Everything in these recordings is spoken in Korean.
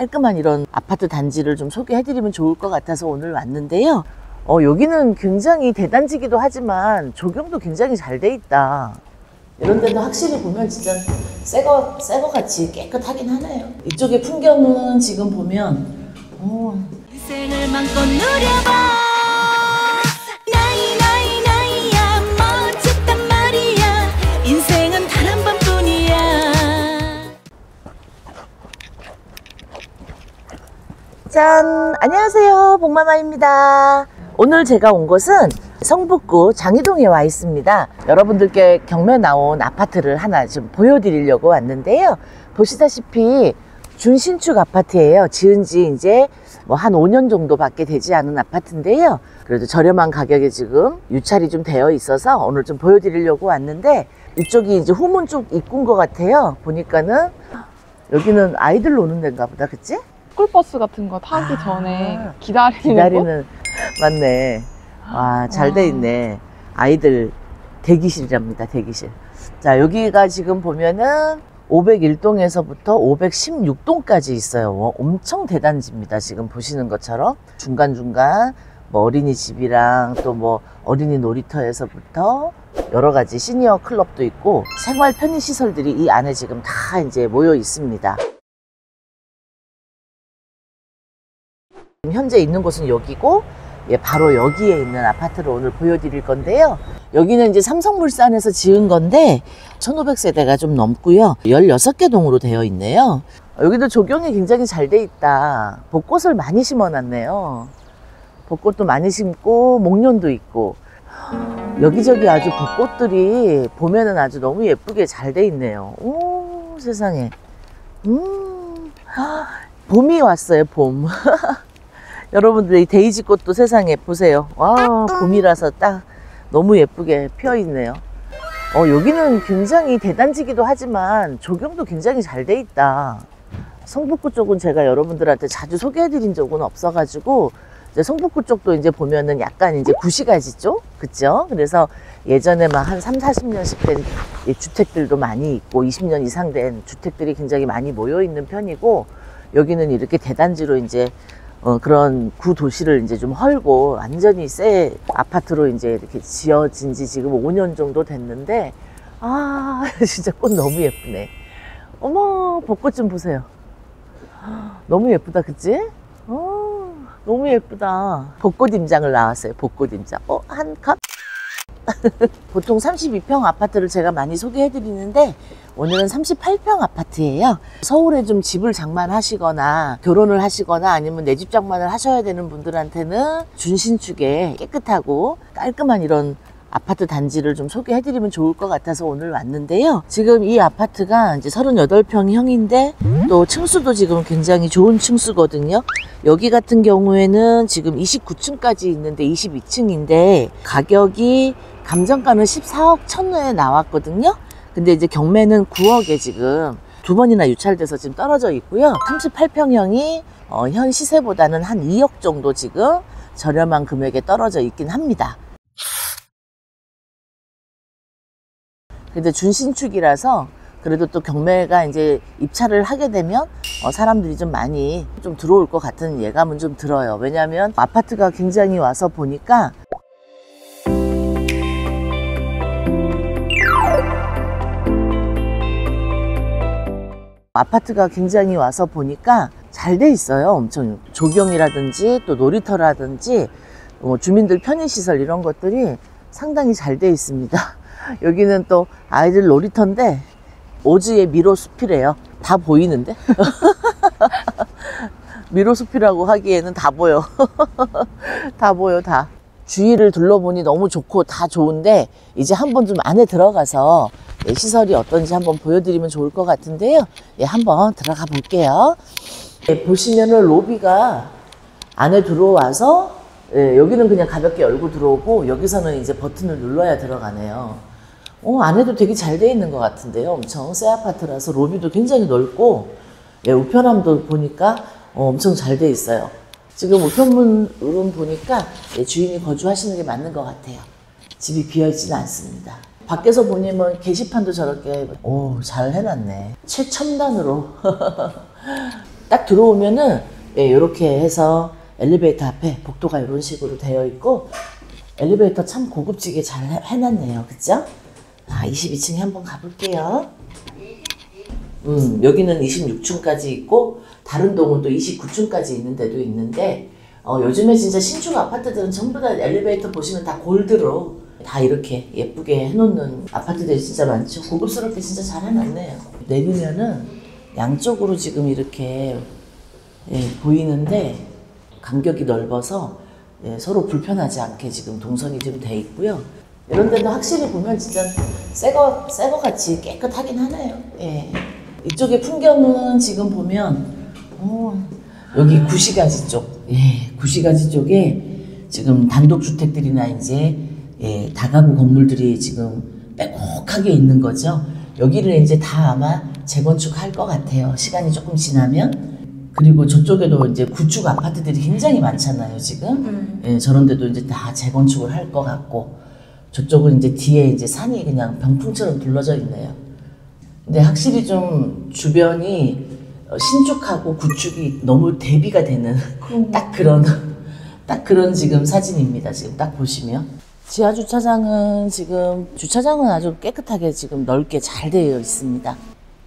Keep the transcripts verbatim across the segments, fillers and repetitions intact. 깔끔한 이런 아파트 단지를 좀 소개해드리면 좋을 것 같아서 오늘 왔는데요. 어, 여기는 굉장히 대단지기도 하지만 조경도 굉장히 잘 돼 있다. 이런 데는 확실히 보면 진짜 새거, 새거 같이 깨끗하긴 하네요. 이쪽의 풍경은 지금 보면 오. 인생을 맘껏 누려봐. 짠! 안녕하세요, 복마마입니다. 오늘 제가 온 곳은 성북구 장이동에 와 있습니다. 여러분들께 경매 나온 아파트를 하나 좀 보여드리려고 왔는데요. 보시다시피 준신축 아파트예요. 지은 지 이제 뭐 한 오 년 정도밖에 되지 않은 아파트인데요. 그래도 저렴한 가격에 지금 유찰이 좀 되어 있어서 오늘 좀 보여드리려고 왔는데, 이쪽이 이제 후문 쪽 입구인 것 같아요. 보니까는 여기는 아이들 노는 데인가 보다, 그치? 스쿨버스 같은 거 타기 아, 전에 기다리는, 기다리는 맞네. 와, 잘 돼 있네. 아이들 대기실이랍니다, 대기실. 자, 여기가 지금 보면은 오백일 동에서부터 오백십육 동까지 있어요. 엄청 대단지입니다, 지금 보시는 것처럼. 중간중간 뭐 어린이집이랑 또 뭐 어린이 놀이터에서부터 여러 가지 시니어 클럽도 있고 생활 편의시설들이 이 안에 지금 다 이제 모여 있습니다. 현재 있는 곳은 여기고, 예, 바로 여기에 있는 아파트를 오늘 보여드릴 건데요. 여기는 이제 삼성물산에서 지은 건데 천오백 세대가 좀 넘고요. 열여섯 개 동으로 되어 있네요. 여기도 조경이 굉장히 잘 돼 있다. 벚꽃을 많이 심어놨네요. 벚꽃도 많이 심고 목련도 있고 여기저기 아주 벚꽃들이 보면은 아주 너무 예쁘게 잘 돼 있네요. 오, 세상에. 음, 봄이 왔어요, 봄. 여러분들 이 데이지 꽃도 세상에 보세요. 와, 봄이라서 딱 너무 예쁘게 피어 있네요. 어, 여기는 굉장히 대단지기도 하지만 조경도 굉장히 잘 돼 있다. 성북구 쪽은 제가 여러분들한테 자주 소개해드린 적은 없어가지고, 이제 성북구 쪽도 이제 보면은 약간 이제 구시가지 쪽, 그쵸? 그래서 예전에 막 한 삼, 사십 년씩 된 주택들도 많이 있고 이십 년 이상 된 주택들이 굉장히 많이 모여 있는 편이고, 여기는 이렇게 대단지로 이제 어, 그런 구도시를 이제 좀 헐고 완전히 새 아파트로 이제 이렇게 지어진 지 지금 오 년 정도 됐는데, 아, 진짜 꽃 너무 예쁘네. 어머, 벚꽃 좀 보세요. 너무 예쁘다, 그치? 어, 너무 예쁘다. 벚꽃 임장을 나왔어요, 벚꽃 임장. 어, 한 컵? 보통 삼십이 평 아파트를 제가 많이 소개해 드리는데 오늘은 삼십팔 평 아파트예요. 서울에 좀 집을 장만하시거나 결혼을 하시거나 아니면 내 집 장만을 하셔야 되는 분들한테는 준신축에 깨끗하고 깔끔한 이런 아파트 단지를 좀 소개해 드리면 좋을 것 같아서 오늘 왔는데요. 지금 이 아파트가 이제 삼십팔 평형인데 또 층수도 지금 굉장히 좋은 층수거든요. 여기 같은 경우에는 지금 이십구 층까지 있는데 이십이 층인데 가격이 감정가는 십사억 천에 나왔거든요. 근데 이제 경매는 구억에 지금 두 번이나 유찰돼서 지금 떨어져 있고요. 삼십팔 평형이 어, 현 시세보다는 한 이억 정도 지금 저렴한 금액에 떨어져 있긴 합니다. 근데 준신축이라서 그래도 또 경매가 이제 입찰을 하게 되면 어, 사람들이 좀 많이 좀 들어올 것 같은 예감은 좀 들어요. 왜냐하면 아파트가 굉장히 와서 보니까 아파트가 굉장히 와서 보니까 잘 돼 있어요. 엄청 조경이라든지 또 놀이터라든지 어, 주민들 편의시설 이런 것들이 상당히 잘 돼 있습니다. 여기는 또 아이들 놀이터인데 오지의 미로숲이래요. 다 보이는데? 미로숲이라고 하기에는 다 보여. 다 보여, 다. 주위를 둘러보니 너무 좋고 다 좋은데 이제 한번 좀 안에 들어가서 예, 시설이 어떤지 한번 보여드리면 좋을 것 같은데요. 예, 한번 들어가 볼게요. 예, 보시면은 로비가 안에 들어와서 예, 여기는 그냥 가볍게 열고 들어오고 여기서는 이제 버튼을 눌러야 들어가네요. 어, 안에도 되게 잘 돼 있는 것 같은데요. 엄청 새 아파트라서 로비도 굉장히 넓고 예, 우편함도 보니까 어, 엄청 잘 돼 있어요. 지금 우편물은 보니까 예, 주인이 거주하시는 게 맞는 것 같아요. 집이 비어있지는 않습니다. 밖에서 보면 게시판도 저렇게 오, 잘 해놨네. 최첨단으로 딱 들어오면은 예, 이렇게 해서 엘리베이터 앞에 복도가 이런 식으로 되어 있고, 엘리베이터 참 고급지게 잘 해놨네요. 그쵸? 아, 이십이 층에 한번 가볼게요. 음, 여기는 이십육 층까지 있고 다른 동은 또 이십구 층까지 있는 데도 있는데, 어, 요즘에 진짜 신축 아파트들은 전부 다 엘리베이터 보시면 다 골드로 다 이렇게 예쁘게 해놓는 아파트들이 진짜 많죠. 고급스럽게 진짜 잘 해놨네요. 내리면은 양쪽으로 지금 이렇게 예, 보이는데 간격이 넓어서 예, 서로 불편하지 않게 지금 동선이 지금 돼 있고요. 이런 데는 확실히 보면 진짜 새거 새거 같이 깨끗하긴 하네요. 예. 이쪽의 풍경은 지금 보면 오, 여기 구시가지 쪽, 예, 구시가지 쪽에 지금 단독주택들이나 이제 예, 다가구 건물들이 지금 빼곡하게 있는 거죠. 여기를 이제 다 아마 재건축할 것 같아요. 시간이 조금 지나면. 그리고 저쪽에도 이제 구축 아파트들이 굉장히 많잖아요, 지금. 음. 예, 저런 데도 이제 다 재건축을 할 것 같고, 저쪽은 이제 뒤에 이제 산이 그냥 병풍처럼 둘러져 있네요. 근데 확실히 좀 주변이 신축하고 구축이 너무 대비가 되는 음. 딱 그런, 딱 그런 지금 사진입니다, 지금 딱 보시면. 지하 주차장은 지금, 주차장은 아주 깨끗하게 지금 넓게 잘 되어 있습니다.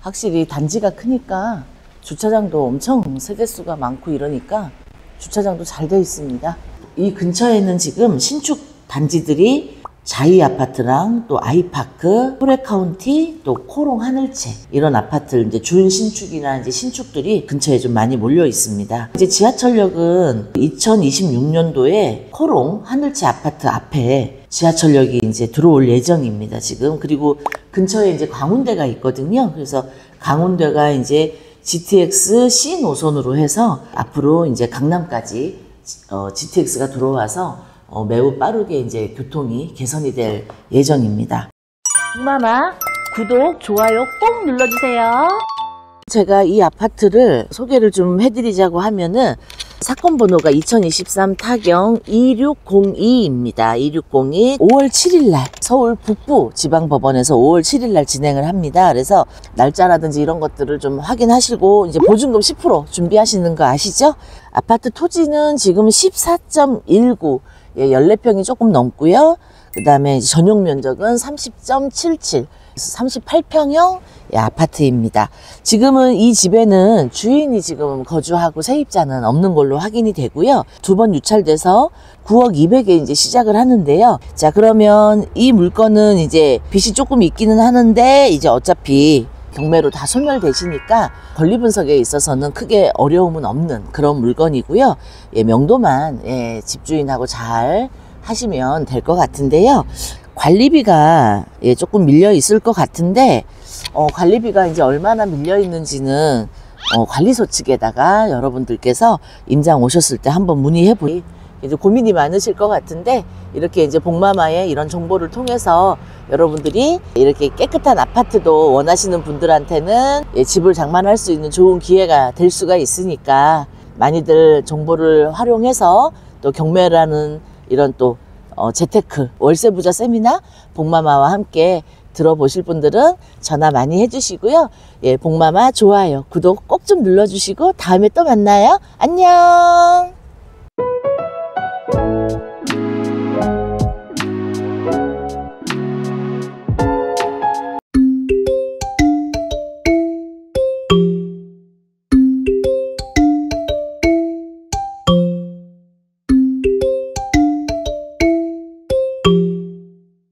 확실히 단지가 크니까 주차장도 엄청 세대수가 많고 이러니까 주차장도 잘 되어 있습니다. 이 근처에는 지금 신축 단지들이 자이 아파트랑 또 아이파크, 포레카운티, 또 코롱 하늘채 이런 아파트들 이제 준신축이나 이제 신축들이 근처에 좀 많이 몰려 있습니다. 이제 지하철역은 이천이십육 년도에 코롱 하늘채 아파트 앞에 지하철역이 이제 들어올 예정입니다, 지금. 그리고 근처에 이제 광운대가 있거든요. 그래서 광운대가 이제 지티엑스 씨 노선으로 해서 앞으로 이제 강남까지 어, 지티엑스가 들어와서 어, 매우 빠르게 이제 교통이 개선이 될 예정입니다. 복마마 구독, 좋아요 꼭 눌러주세요. 제가 이 아파트를 소개를 좀 해드리자고 하면은 사건 번호가 이천이십삼 타경 이육공이입니다. 이육공이 오월 칠일날 서울 북부 지방법원에서 오월 칠일날 진행을 합니다. 그래서 날짜라든지 이런 것들을 좀 확인하시고 이제 보증금 십 퍼센트 준비하시는 거 아시죠? 아파트 토지는 지금 십사 점 일구 예, 십사 평이 조금 넘고요. 그 다음에 전용 면적은 삼십 점 칠칠, 삼십팔 평형 예, 아파트입니다. 지금은 이 집에는 주인이 지금 거주하고 세입자는 없는 걸로 확인이 되고요. 두 번 유찰돼서 구억 이백에 이제 시작을 하는데요. 자, 그러면 이 물건은 이제 빚이 조금 있기는 하는데 이제 어차피 경매로 다 소멸되시니까 권리 분석에 있어서는 크게 어려움은 없는 그런 물건이고요. 예, 명도만 예, 집주인하고 잘 하시면 될 것 같은데요. 관리비가 예, 조금 밀려 있을 것 같은데 어, 관리비가 이제 얼마나 밀려 있는지는 어, 관리소 측에다가 여러분들께서 임장 오셨을 때 한번 문의해 보이. 이제 고민이 많으실 것 같은데 이렇게 이제 복마마의 이런 정보를 통해서 여러분들이 이렇게 깨끗한 아파트도 원하시는 분들한테는 예, 집을 장만할 수 있는 좋은 기회가 될 수가 있으니까 많이들 정보를 활용해서 또 경매라는 이런 또 어, 재테크 월세부자 세미나 복마마와 함께 들어보실 분들은 전화 많이 해주시고요. 예, 복마마 좋아요 구독 꼭 좀 눌러주시고 다음에 또 만나요. 안녕.